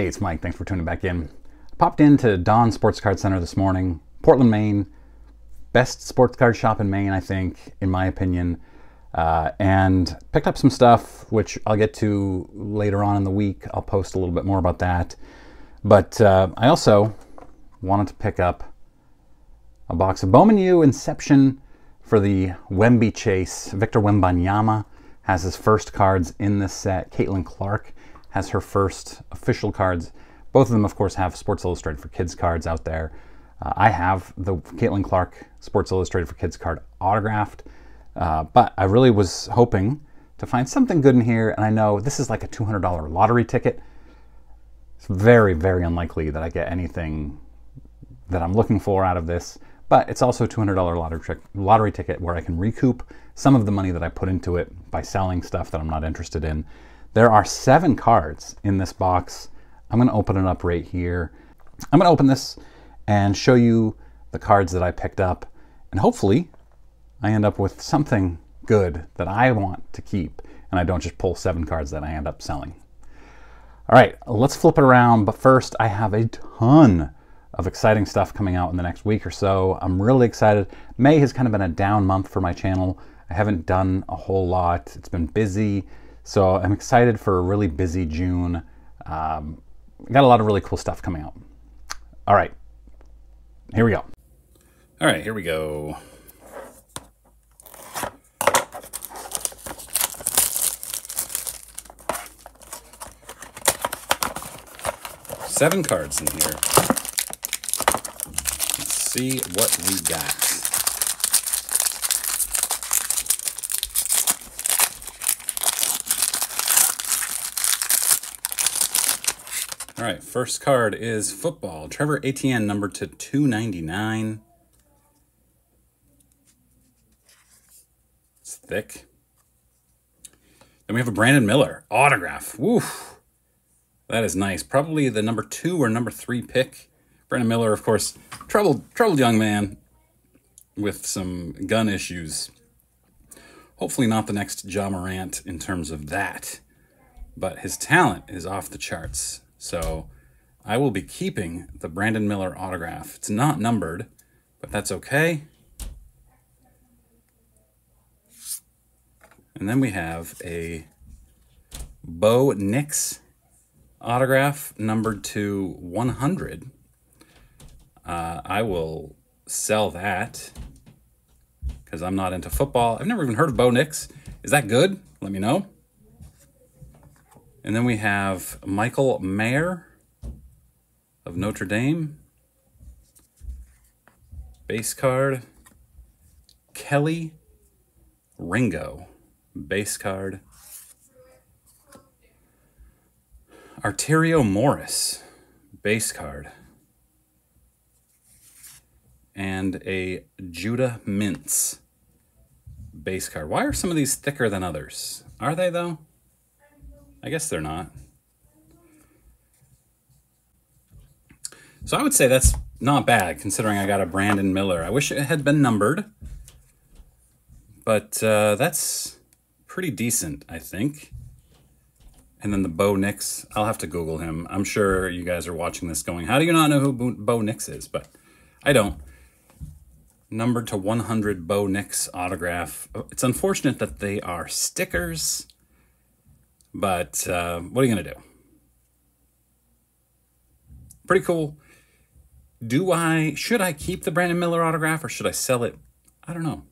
Hey, it's Mike. Thanks for tuning back in. I popped into Don Sports Card Center this morning, Portland, Maine. Best sports card shop in Maine, I think, in my opinion. And picked up some stuff, which I'll get to later on in the week. I'll post a little bit more about that. But I also wanted to pick up a box of Bowman U Inception for the Wemby Chase. Victor Wembanyama has his first cards in this set. Caitlin Clark has her first official cards. Both of them, of course, have Sports Illustrated for Kids cards out there. I have the Caitlin Clark Sports Illustrated for Kids card autographed. But I really was hoping to find something good in here, and I know this is like a $200 lottery ticket. It's very, very unlikely that I get anything that I'm looking for out of this, but it's also a $200 lottery ticket where I can recoup some of the money that I put into it by selling stuff that I'm not interested in. There are 7 cards in this box. I'm going to open it up right here. I'm going to open this and show you the cards that I picked up, and hopefully I end up with something good that I want to keep, and I don't just pull 7 cards that I end up selling. All right, let's flip it around, but first I have a ton of exciting stuff coming out in the next week or so. I'm really excited. May has kind of been a down month for my channel. I haven't done a whole lot. It's been busy, so I'm excited for a really busy June. Got a lot of really cool stuff coming out. All right, here we go. All right, here we go. Seven cards in here. Let's see what we got. All right, first card is football. Trevor Etienne, number to 299. It's thick. Then we have a Brandon Miller autograph. Woof. That is nice. Probably the number 2 or number 3 pick. Brandon Miller, of course, troubled young man with some gun issues. Hopefully not the next Ja Morant in terms of that, but his talent is off the charts. So I will be keeping the Brandon Miller autograph. It's not numbered, but that's okay. And then we have a Bo Nix autograph numbered to 100. I will sell that because I'm not into football. I've never even heard of Bo Nix. Is that good? Let me know. And then we have Michael Mayer of Notre Dame. Base card. Kelly Ringo. Base card. Arterio Morris, base card, and a Judah Mintz, base card. Why are some of these thicker than others? Are they, though? I guess they're not. So I would say that's not bad, considering I got a Brandon Miller. I wish it had been numbered, but that's pretty decent, I think. And then the Bo Nix, I'll have to Google him. I'm sure you guys are watching this going, how do you not know who Bo Nix is? But I don't. Numbered to 100 Bo Nix autograph. It's unfortunate that they are stickers, but what are you going to do? Pretty cool. Should I keep the Brandon Miller autograph or should I sell it? I don't know.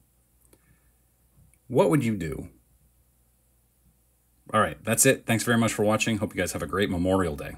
What would you do? All right, that's it. Thanks very much for watching. Hope you guys have a great Memorial Day.